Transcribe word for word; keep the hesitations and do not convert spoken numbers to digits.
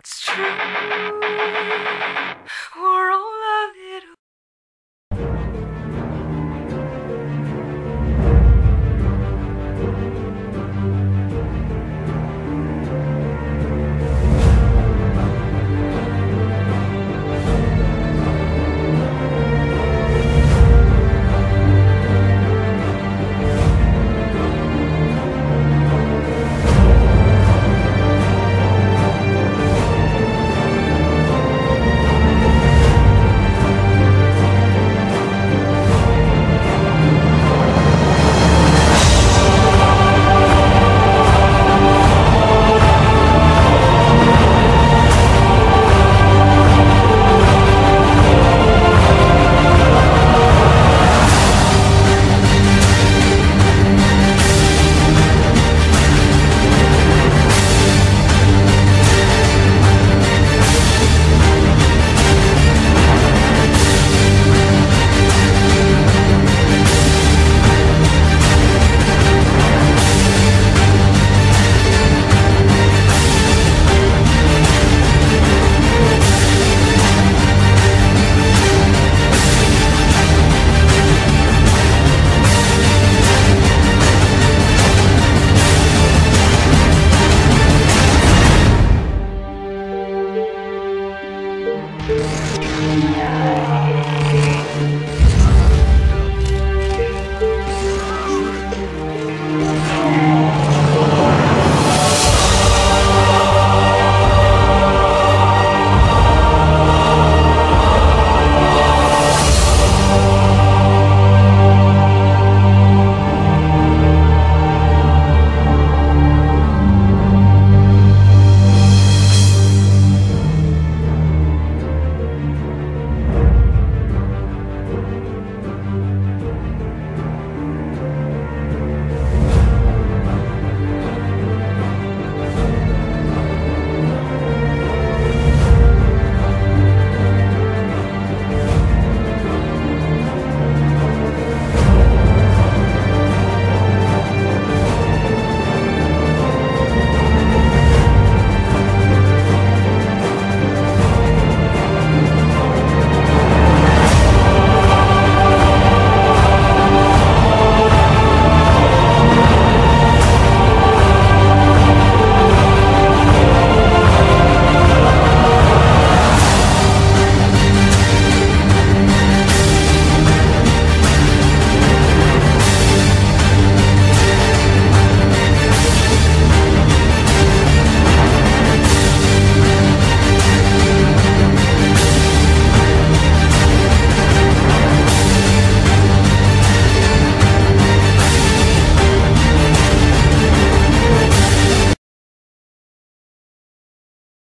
It's true. We're